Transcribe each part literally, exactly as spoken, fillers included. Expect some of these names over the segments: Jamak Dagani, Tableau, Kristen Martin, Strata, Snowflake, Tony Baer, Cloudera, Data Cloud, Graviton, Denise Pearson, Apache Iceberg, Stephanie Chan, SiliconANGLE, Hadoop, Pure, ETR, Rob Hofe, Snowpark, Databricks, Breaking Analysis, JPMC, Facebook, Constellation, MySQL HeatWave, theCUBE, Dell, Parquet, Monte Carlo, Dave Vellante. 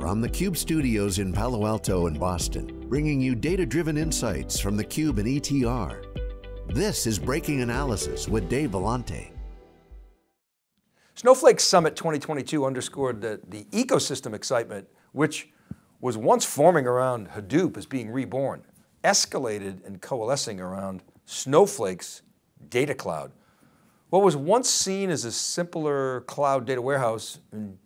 from theCUBE studios in Palo Alto and Boston, bringing you data-driven insights from theCUBE and E T R. This is Breaking Analysis with Dave Vellante. Snowflake Summit twenty twenty-two underscored the, the ecosystem excitement, which was once forming around Hadoop as being reborn, escalated and coalescing around Snowflake's Data Cloud. What was once seen as a simpler cloud data warehouse and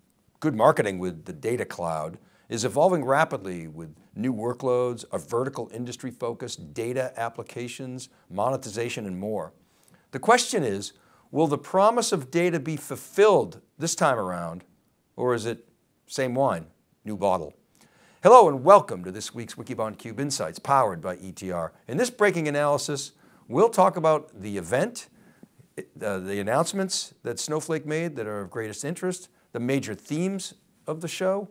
good marketing with the Data Cloud is evolving rapidly with new workloads, a vertical industry focus, data applications, monetization, and more. The question is, will the promise of data be fulfilled this time around, or is it same wine, new bottle? Hello and welcome to this week's Wikibon Cube Insights powered by E T R. In this breaking analysis, we'll talk about the event, uh, the announcements that Snowflake made that are of greatest interest, the major themes of the show,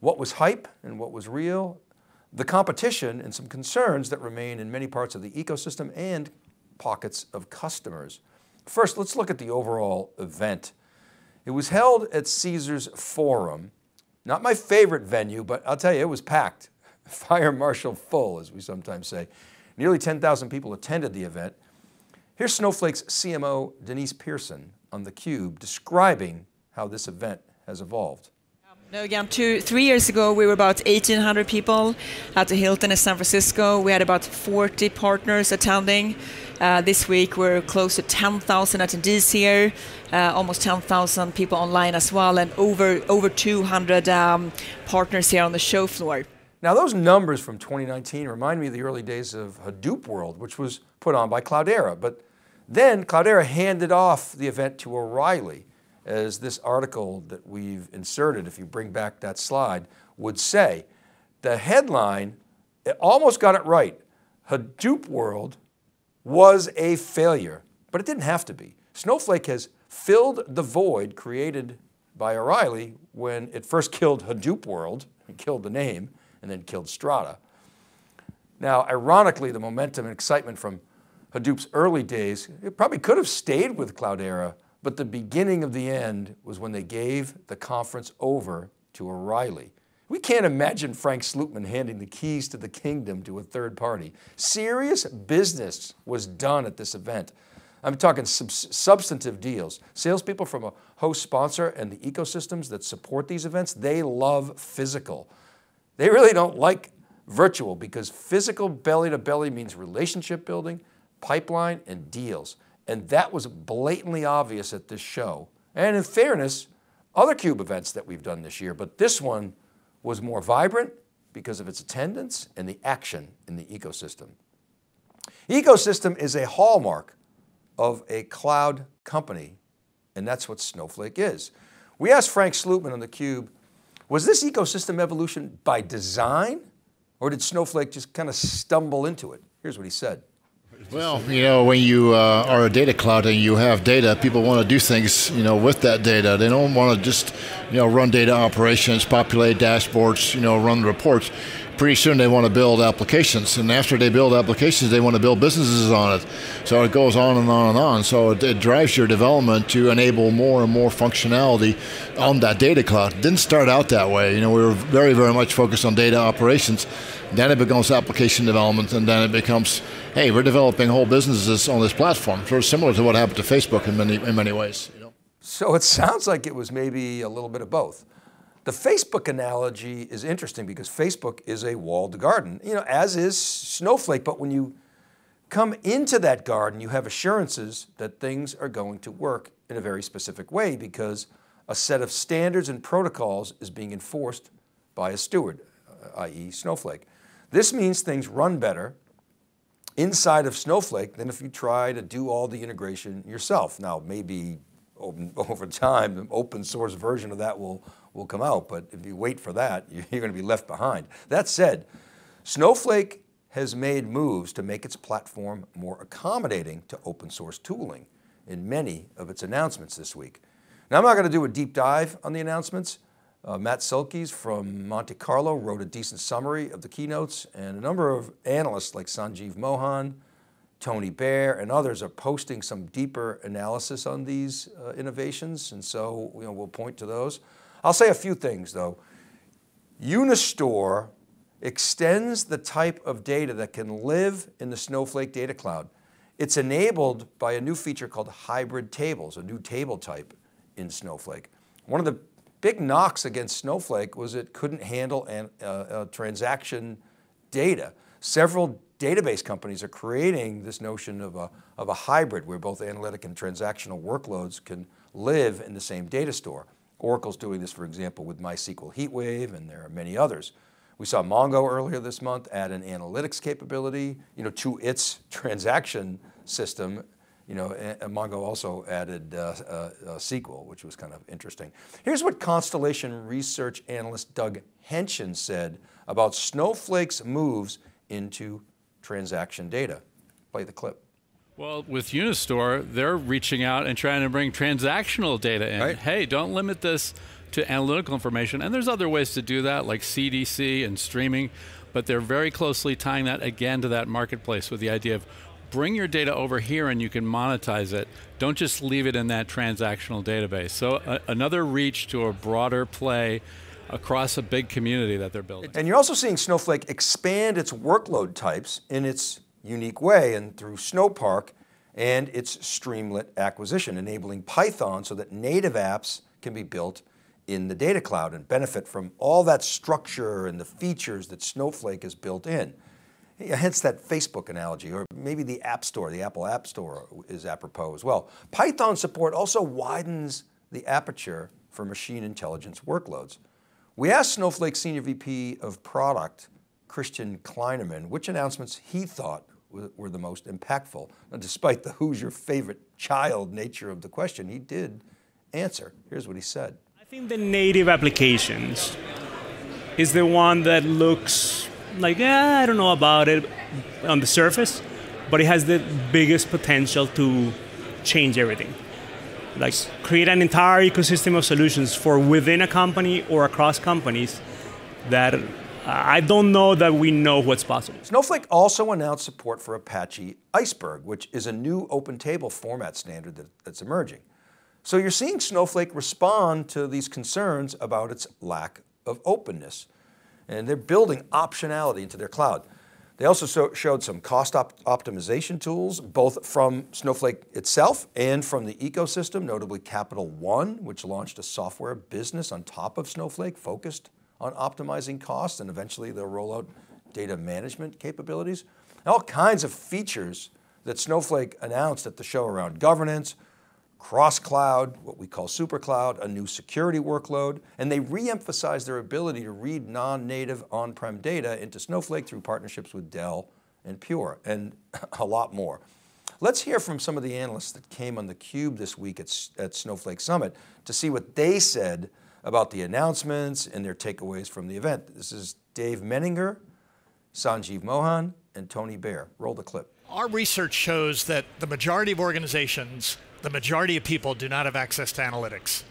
what was hype and what was real, the competition and some concerns that remain in many parts of the ecosystem and pockets of customers. First, let's look at the overall event. It was held at Caesars Forum. Not my favorite venue, but I'll tell you, it was packed. Fire marshal full, as we sometimes say. Nearly ten thousand people attended the event. Here's Snowflake's C M O, Denise Pearson, on theCUBE, describing how this event has evolved. No, yeah, two, three years ago, we were about eighteen hundred people at the Hilton in San Francisco. We had about forty partners attending. Uh, this week, we're close to ten thousand attendees here, uh, almost ten thousand people online as well, and over, over two hundred um, partners here on the show floor. Now, those numbers from twenty nineteen remind me of the early days of Hadoop World, which was put on by Cloudera. But then Cloudera handed off the event to O'Reilly, as this article that we've inserted, if you bring back that slide, would say. The headline, it almost got it right. Hadoop World was a failure, but it didn't have to be. Snowflake has filled the void created by O'Reilly when it first killed Hadoop World, and killed the name, and then killed Strata. Now, ironically, the momentum and excitement from Hadoop's early days, it probably could have stayed with Cloudera, but the beginning of the end was when they gave the conference over to O'Reilly. We can't imagine Frank Slootman handing the keys to the kingdom to a third party. Serious business was done at this event. I'm talking sub substantive deals. Salespeople from a host sponsor and the ecosystems that support these events, they love physical. They really don't like virtual because physical belly to belly means relationship building, pipeline, and deals. And that was blatantly obvious at this show. And in fairness, other CUBE events that we've done this year, but this one was more vibrant because of its attendance and the action in the ecosystem. Ecosystem is a hallmark of a cloud company, and that's what Snowflake is. We asked Frank Slootman on theCUBE, was this ecosystem evolution by design, or did Snowflake just kind of stumble into it? Here's what he said. Well, you know, when you uh, are a data cloud and you have data, people want to do things, you know, with that data. They don't want to just, you know, run data operations, populate dashboards, you know, run reports. Pretty soon they want to build applications, and after they build applications, they want to build businesses on it. So it goes on and on and on. So it, it drives your development to enable more and more functionality on that data cloud. It didn't start out that way. You know, we were very, very much focused on data operations. Then it becomes application development, and then it becomes, hey, we're developing whole businesses on this platform. Sort of similar to what happened to Facebook in many, in many ways. You know? So it sounds like it was maybe a little bit of both. The Facebook analogy is interesting because Facebook is a walled garden, you know, as is Snowflake, but when you come into that garden, you have assurances that things are going to work in a very specific way because a set of standards and protocols is being enforced by a steward, that is Snowflake. This means things run better inside of Snowflake than if you try to do all the integration yourself. Now, maybe over time, an open source version of that will will come out, but if you wait for that, you're going to be left behind. That said, Snowflake has made moves to make its platform more accommodating to open source tooling in many of its announcements this week. Now, I'm not going to do a deep dive on the announcements. Uh, Matt Silkes from Monte Carlo wrote a decent summary of the keynotes, and a number of analysts like Sanjeev Mohan, Tony Baer, and others are posting some deeper analysis on these uh, innovations, and so you know, we'll point to those. I'll say a few things though. Unistore extends the type of data that can live in the Snowflake Data Cloud. It's enabled by a new feature called hybrid tables, a new table type in Snowflake. One of the big knocks against Snowflake was it couldn't handle an, uh, uh, transaction data. Several database companies are creating this notion of a, of a hybrid where both analytic and transactional workloads can live in the same data store. Oracle's doing this, for example, with MySQL HeatWave, and there are many others. We saw Mongo earlier this month add an analytics capability, you know, to its transaction system. You know, and Mongo also added uh, uh, uh, S Q L, which was kind of interesting. Here's what Constellation research analyst Doug Henschen said about Snowflake's moves into transaction data. Play the clip. Well, with Unistore, they're reaching out and trying to bring transactional data in. Right. Hey, don't limit this to analytical information. And there's other ways to do that, like C D C and streaming, but they're very closely tying that again to that marketplace with the idea of bring your data over here and you can monetize it. Don't just leave it in that transactional database. So a, another reach to a broader play across a big community that they're building. And you're also seeing Snowflake expand its workload types in its unique way and through Snowpark and its Streamlit acquisition, enabling Python so that native apps can be built in the data cloud and benefit from all that structure and the features that Snowflake has built in. Hence that Facebook analogy, or maybe the App Store, the Apple App Store is apropos as well. Python support also widens the aperture for machine intelligence workloads. We asked Snowflake Senior V P of Product, Christian Kleinerman, which announcements he thought were the most impactful. Now, despite the who's your favorite child nature of the question, he did answer. Here's what he said. I think the native applications is the one that looks like, yeah, I don't know about it on the surface, but it has the biggest potential to change everything. Like create an entire ecosystem of solutions for within a company or across companies that uh, I don't know that we know what's possible. Snowflake also announced support for Apache Iceberg, which is a new open table format standard that, that's emerging. So you're seeing Snowflake respond to these concerns about its lack of openness. And they're building optionality into their cloud. They also so showed some cost op optimization tools, both from Snowflake itself and from the ecosystem, notably Capital One, which launched a software business on top of Snowflake focused on optimizing costs, and eventually they'll roll out data management capabilities. All kinds of features that Snowflake announced at the show around governance, cross-cloud, what we call supercloud, a new security workload, and they re-emphasize their ability to read non-native on-prem data into Snowflake through partnerships with Dell and Pure, and a lot more. Let's hear from some of the analysts that came on theCUBE this week at, at Snowflake Summit to see what they said about the announcements and their takeaways from the event. This is Dave Menninger, Sanjeev Mohan, and Tony Baer. Roll the clip. Our research shows that the majority of organizations, the majority of people do not have access to analytics.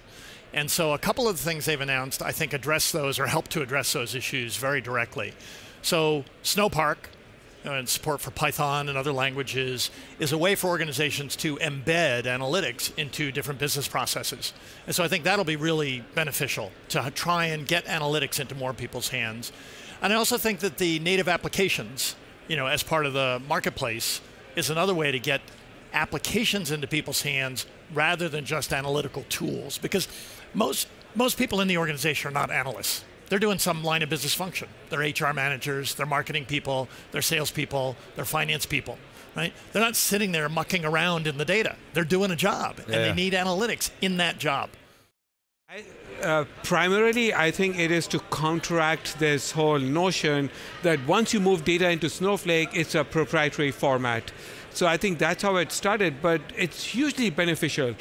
And so a couple of the things they've announced, I think, address those or help to address those issues very directly. So Snowpark, uh, and support for Python and other languages, is a way for organizations to embed analytics into different business processes. And so I think that'll be really beneficial to try and get analytics into more people's hands. And I also think that the native applications, you know, as part of the marketplace, is another way to get applications into people's hands rather than just analytical tools, because most most people in the organization are not analysts. They're doing some line of business function. They're H R managers, they're marketing people, they're salespeople, they're finance people, right? They're not sitting there mucking around in the data. They're doing a job, yeah, and they need analytics in that job. I Uh, primarily, I think it is to counteract this whole notion that once you move data into Snowflake, it's a proprietary format. So I think that's how it started, but it's hugely beneficial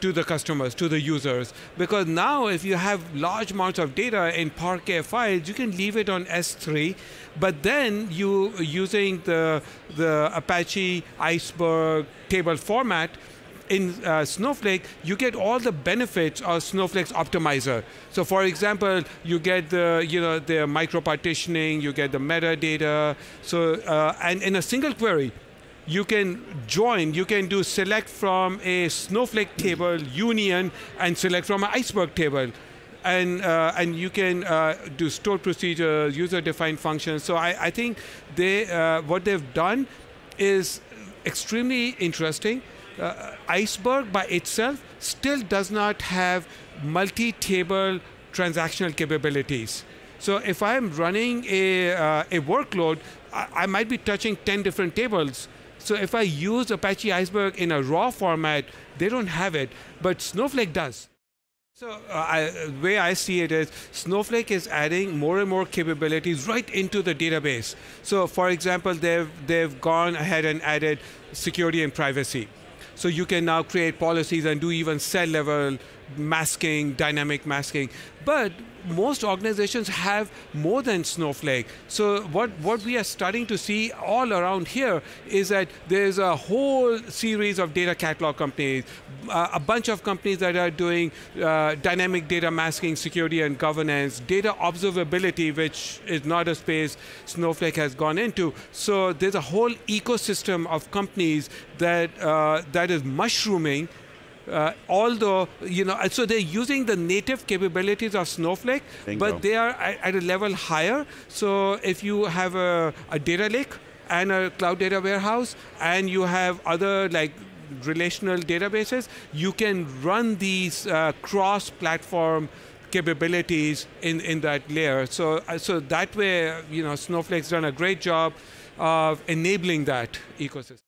to the customers, to the users, because now if you have large amounts of data in Parquet files, you can leave it on S three, but then you using the, the Apache Iceberg table format, in uh, Snowflake, you get all the benefits of Snowflake's optimizer. So for example, you get the, you know, the micro-partitioning, you get the metadata, so, uh, and in a single query, you can join, you can do select from a Snowflake table union and select from an Iceberg table. and uh, and you can uh, do stored procedures, user-defined functions. So I, I think they uh, what they've done is extremely interesting. Uh, Iceberg by itself still does not have multi-table transactional capabilities. So if I'm running a, uh, a workload, I, I might be touching ten different tables. So if I use Apache Iceberg in a raw format, they don't have it, but Snowflake does. So uh, I, the way I see it is, Snowflake is adding more and more capabilities right into the database. So for example, they've, they've gone ahead and added security and privacy. So you can now create policies and do even cell level masking, dynamic masking. But most organizations have more than Snowflake. So what, what we are starting to see all around here is that there's a whole series of data catalog companies, uh, a bunch of companies that are doing uh, dynamic data masking, security and governance, data observability, which is not a space Snowflake has gone into. So there's a whole ecosystem of companies that, uh, that is mushrooming. Uh, although, you know, so they're using the native capabilities of Snowflake, Bingo. But they are at a level higher. So if you have a, a data lake and a cloud data warehouse, and you have other like relational databases, you can run these uh, cross-platform capabilities in, in that layer. So, uh, so that way, you know, Snowflake's done a great job of enabling that ecosystem.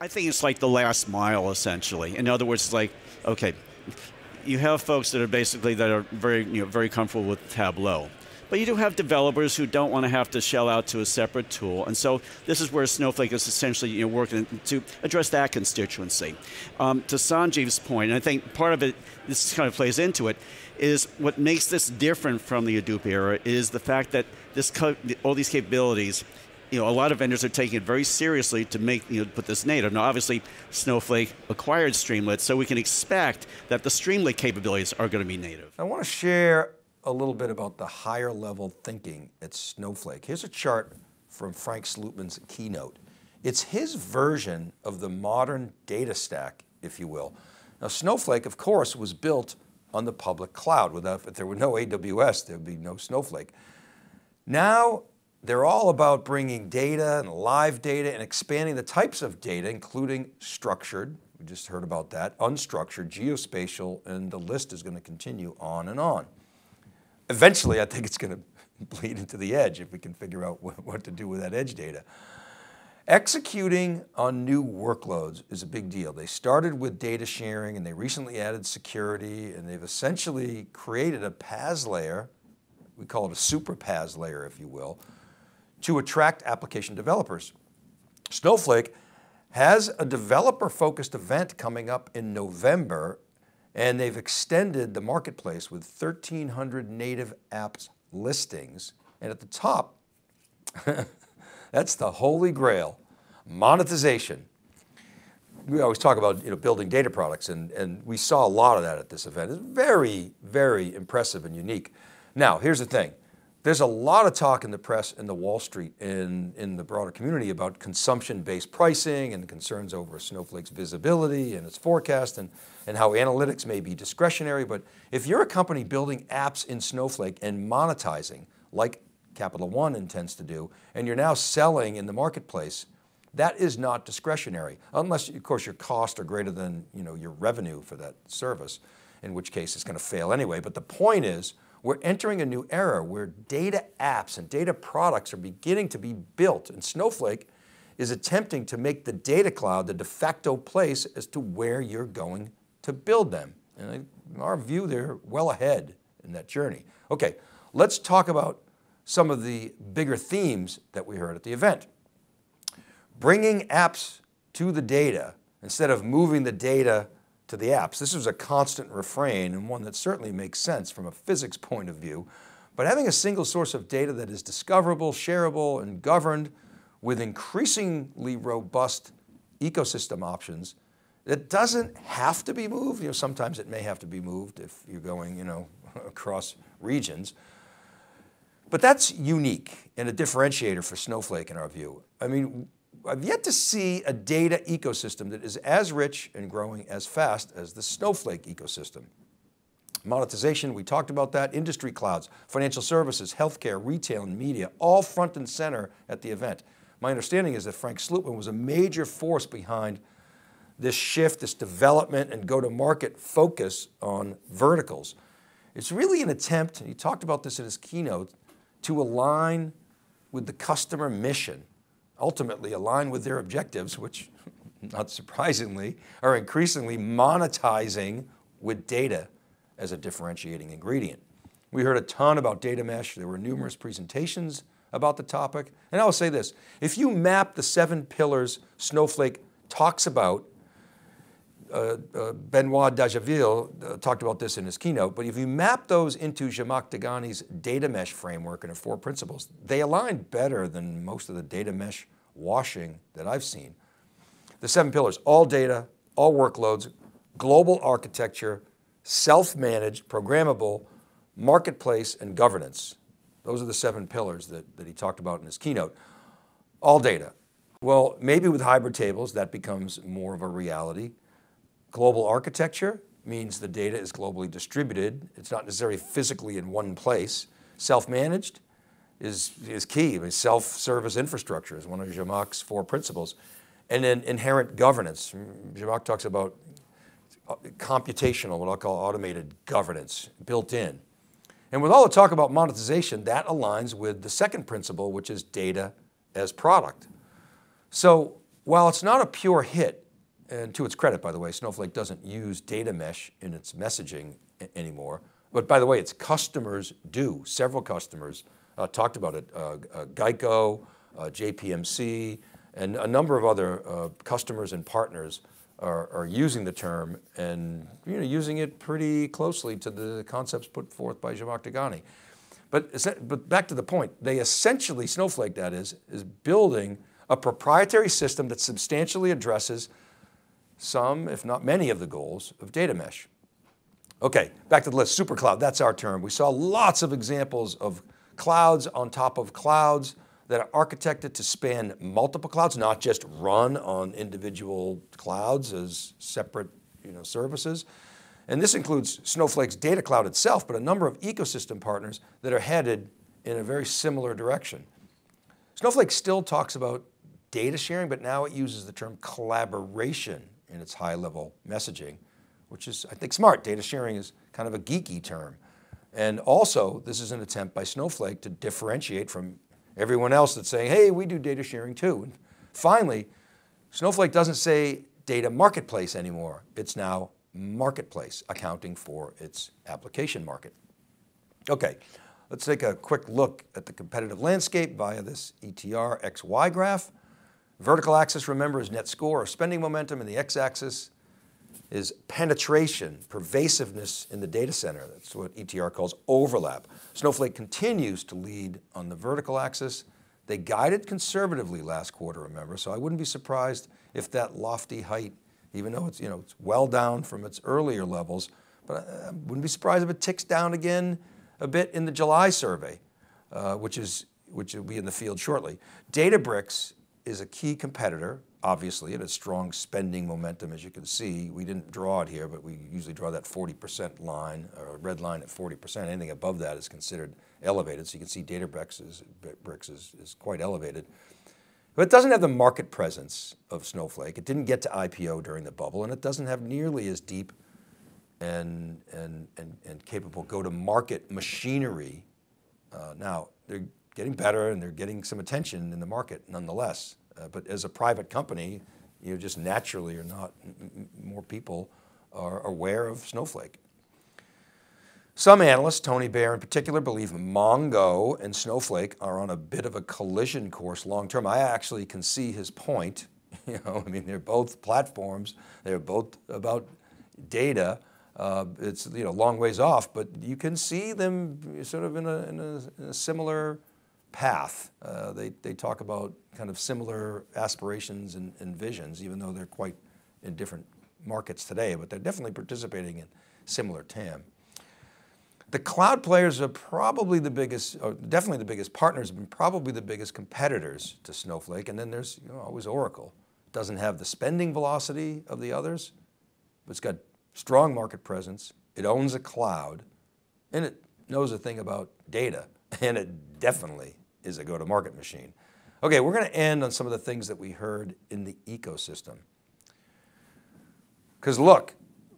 I think it's like the last mile, essentially. In other words, it's like, okay, you have folks that are basically that are very, you know, very comfortable with Tableau, but you do have developers who don't want to have to shell out to a separate tool, and so this is where Snowflake is essentially, you know, working to address that constituency. Um, to Sanjeev's point, and I think part of it, this kind of plays into it, is what makes this different from the Hadoop era is the fact that this all these capabilities. You know, a lot of vendors are taking it very seriously to make, you know, put this native. Now, obviously, Snowflake acquired Streamlit, so we can expect that the Streamlit capabilities are going to be native. I want to share a little bit about the higher level thinking at Snowflake. Here's a chart from Frank Slootman's keynote. It's his version of the modern data stack, if you will. Now, Snowflake, of course, was built on the public cloud. Without, if there were no A W S, there'd be no Snowflake. Now, they're all about bringing data and live data and expanding the types of data, including structured, we just heard about that, unstructured, geospatial, and the list is going to continue on and on. Eventually, I think it's going to bleed into the edge if we can figure out what to do with that edge data. Executing on new workloads is a big deal. They started with data sharing and they recently added security and they've essentially created a PaaS layer, we call it a super PaaS layer, if you will, to attract application developers. Snowflake has a developer-focused event coming up in November, and they've extended the marketplace with thirteen hundred native apps listings. And at the top, that's the holy grail, monetization. We always talk about, you know, building data products, and, and we saw a lot of that at this event. It's very, very impressive and unique. Now, here's the thing. There's a lot of talk in the press and the Wall Street and in the broader community about consumption-based pricing and concerns over Snowflake's visibility and its forecast and, and how analytics may be discretionary. But if you're a company building apps in Snowflake and monetizing, like Capital One intends to do, and you're now selling in the marketplace, that is not discretionary, unless, of course, your costs are greater than, you know, your revenue for that service, in which case it's going to fail anyway. But the point is, we're entering a new era where data apps and data products are beginning to be built, and Snowflake is attempting to make the data cloud the de facto place as to where you're going to build them. And in our view, they're well ahead in that journey. Okay, let's talk about some of the bigger themes that we heard at the event. Bringing apps to the data instead of moving the data to the apps. This was a constant refrain and one that certainly makes sense from a physics point of view, but having a single source of data that is discoverable, shareable, and governed with increasingly robust ecosystem options, that doesn't have to be moved. You know, sometimes it may have to be moved if you're going, you know, across regions, but that's unique and a differentiator for Snowflake in our view. I mean, I've yet to see a data ecosystem that is as rich and growing as fast as the Snowflake ecosystem. monetization, we talked about that, industry clouds, financial services, healthcare, retail, and media, all front and center at the event. My understanding is that Frank Slootman was a major force behind this shift, this development and go-to-market focus on verticals. It's really an attempt, and he talked about this in his keynote, to align with the customer mission, ultimately align with their objectives, which not surprisingly are increasingly monetizing with data as a differentiating ingredient. We heard a ton about data mesh. There were numerous presentations about the topic. And I'll say this, if you map the seven pillars Snowflake talks about, Uh, uh, Benoit Dageville uh, talked about this in his keynote, but if you map those into Jamak Dagani's data mesh framework and her four principles, they align better than most of the data mesh washing that I've seen. The seven pillars: all data, all workloads, global architecture, self-managed, programmable, marketplace, and governance. Those are the seven pillars that, that he talked about in his keynote. All data. Well, maybe with hybrid tables, that becomes more of a reality. Global architecture means the data is globally distributed. It's not necessarily physically in one place. Self-managed is, is key. I mean, self-service infrastructure is one of Jamak's four principles. And then inherent governance. Jamak talks about computational, what I'll call automated governance, built in. And with all the talk about monetization, that aligns with the second principle, which is data as product. So while it's not a pure hit, and to its credit, by the way, Snowflake doesn't use data mesh in its messaging anymore. But by the way, its customers do. Several customers uh, talked about it. Uh, uh, Geico, uh, J P M C, and a number of other uh, customers and partners are, are using the term and you know, using it pretty closely to the concepts put forth by Jamak Dagani. But, but back to the point, they essentially, Snowflake that is, is building a proprietary system that substantially addresses some, if not many, of the goals of data mesh. Okay, back to the list, supercloud, that's our term. We saw lots of examples of clouds on top of clouds that are architected to span multiple clouds, not just run on individual clouds as separate you know, services. And this includes Snowflake's data cloud itself, but a number of ecosystem partners that are headed in a very similar direction. Snowflake still talks about data sharing, but now it uses the term collaboration in its high level messaging, which is, I think, smart. Data sharing is kind of a geeky term. And also, this is an attempt by Snowflake to differentiate from everyone else that's saying, hey, we do data sharing too. And finally, Snowflake doesn't say data marketplace anymore. It's now marketplace, accounting for its application market. Okay, let's take a quick look at the competitive landscape via this E T R X Y graph. Vertical axis, remember, is net score or spending momentum, and the x-axis is penetration, pervasiveness in the data center. That's what E T R calls overlap. Snowflake continues to lead on the vertical axis. They guided conservatively last quarter, remember, so I wouldn't be surprised if that lofty height, even though it's, you know, it's well down from its earlier levels, but I wouldn't be surprised if it ticks down again a bit in the July survey, uh, which is, which will be in the field shortly. Databricks is a key competitor, obviously. It has strong spending momentum, as you can see. We didn't draw it here, but we usually draw that forty percent line, or red line at forty percent. Anything above that is considered elevated. So you can see Databricks is, bricks is, is quite elevated. But it doesn't have the market presence of Snowflake. It didn't get to I P O during the bubble, and it doesn't have nearly as deep and, and, and, and capable go-to-market machinery. Uh, now, they're getting better and they're getting some attention in the market nonetheless. Uh, but as a private company, you just naturally are not, more people are aware of Snowflake. Some analysts, Tony Baer in particular, believe Mongo and Snowflake are on a bit of a collision course long-term. I actually can see his point. You know, I mean, they're both platforms. They're both about data. Uh, it's, you know, long ways off, but you can see them sort of in a, in a, in a similar path. Uh, they, they talk about kind of similar aspirations and, and visions, even though they're quite in different markets today, but they're definitely participating in similar T A M. The cloud players are probably the biggest, or definitely the biggest partners, and probably the biggest competitors to Snowflake. And then there's, you know, always Oracle. It doesn't have the spending velocity of the others, but it's got strong market presence, it owns a cloud, and it knows a thing about data, and it definitely is a go-to-market machine. Okay, we're going to end on some of the things that we heard in the ecosystem. Because look,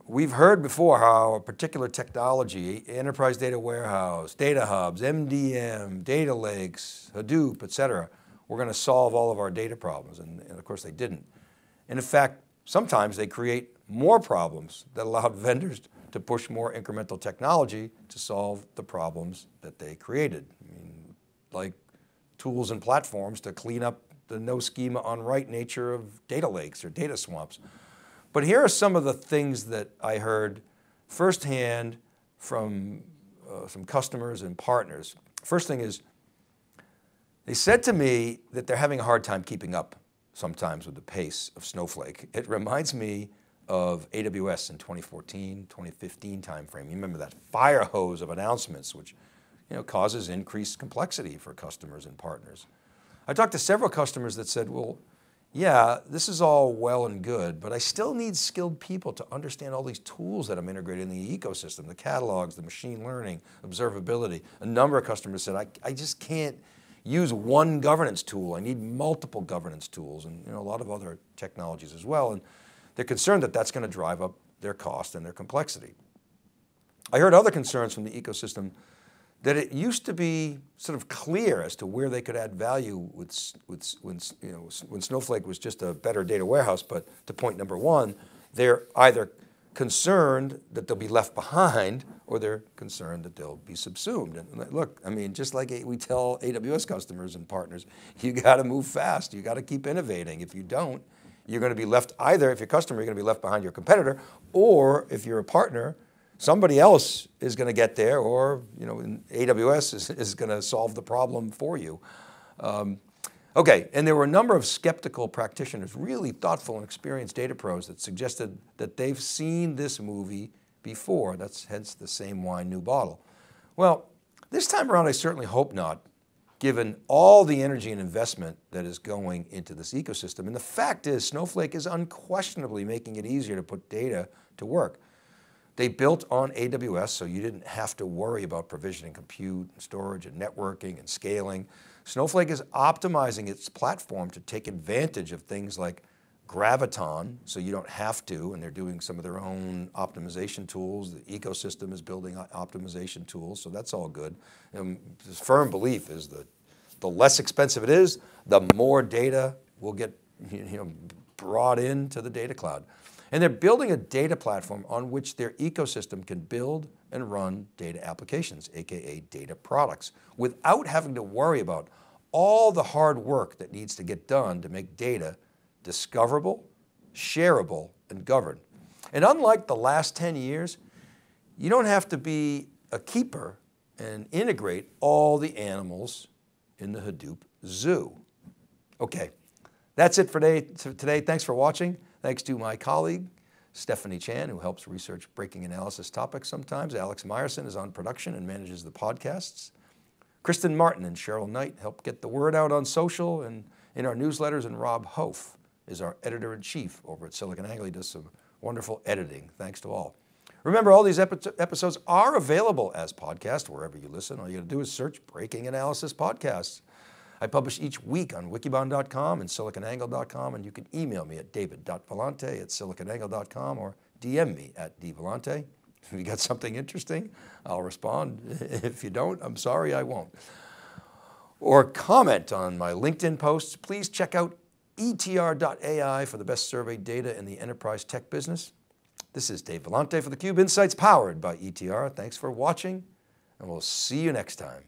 we've heard before how a particular technology, enterprise data warehouse, data hubs, M D M, data lakes, Hadoop, et cetera, we're going to solve all of our data problems. And, and of course they didn't. And in fact, sometimes they create more problems that allowed vendors to push more incremental technology to solve the problems that they created. I mean, like tools and platforms to clean up the no schema on write nature of data lakes or data swamps. But here are some of the things that I heard firsthand from uh, some customers and partners. First thing is, they said to me that they're having a hard time keeping up sometimes with the pace of Snowflake. It reminds me of A W S in twenty fourteen, twenty fifteen timeframe. You remember that fire hose of announcements, which you know, causes increased complexity for customers and partners. I talked to several customers that said, well, yeah, this is all well and good, but I still need skilled people to understand all these tools that I'm integrating in the ecosystem, the catalogs, the machine learning, observability. A number of customers said, I, I just can't use one governance tool. I need multiple governance tools, and you know, a lot of other technologies as well. And they're concerned that that's going to drive up their cost and their complexity. I heard other concerns from the ecosystem that it used to be sort of clear as to where they could add value with, with, when, you know, when Snowflake was just a better data warehouse. But to point number one, they're either concerned that they'll be left behind or they're concerned that they'll be subsumed. And look, I mean, just like we tell A W S customers and partners, you got to move fast. You got to keep innovating. If you don't, you're going to be left either, if you're a customer, you're going to be left behind your competitor, or if you're a partner, somebody else is going to get there, or you know, A W S is, is going to solve the problem for you. Um, okay, and there were a number of skeptical practitioners, really thoughtful and experienced data pros that suggested that they've seen this movie before. That's hence the same wine, new bottle. Well, this time around, I certainly hope not, given all the energy and investment that is going into this ecosystem. And the fact is, Snowflake is unquestionably making it easier to put data to work. They built on A W S, so you didn't have to worry about provisioning compute and storage and networking and scaling. Snowflake is optimizing its platform to take advantage of things like Graviton, so you don't have to, and they're doing some of their own optimization tools. The ecosystem is building optimization tools, so that's all good. And this firm belief is that the less expensive it is, the more data will get you know, brought into the data cloud. And they're building a data platform on which their ecosystem can build and run data applications, A K A data products, without having to worry about all the hard work that needs to get done to make data discoverable, shareable, and governed. And unlike the last ten years, you don't have to be a keeper and integrate all the animals in the Hadoop zoo. Okay, that's it for today. Thanks for watching. Thanks to my colleague, Stephanie Chan, who helps research breaking analysis topics sometimes. Alex Meyerson is on production and manages the podcasts. Kristen Martin and Cheryl Knight help get the word out on social and in our newsletters. And Rob Hofe is our editor-in-chief over at SiliconANGLE. He does some wonderful editing. Thanks to all. Remember, all these epi episodes are available as podcasts wherever you listen. All you got to do is search Breaking Analysis Podcasts. I publish each week on wikibon dot com and siliconangle dot com, and you can email me at david dot vellante at siliconangle dot com or D M me at dvellante. If you got something interesting, I'll respond. If you don't, I'm sorry, I won't. Or comment on my LinkedIn posts. Please check out E T R dot A I for the best survey data in the enterprise tech business. This is Dave Vellante for theCUBE Insights powered by E T R. Thanks for watching, and we'll see you next time.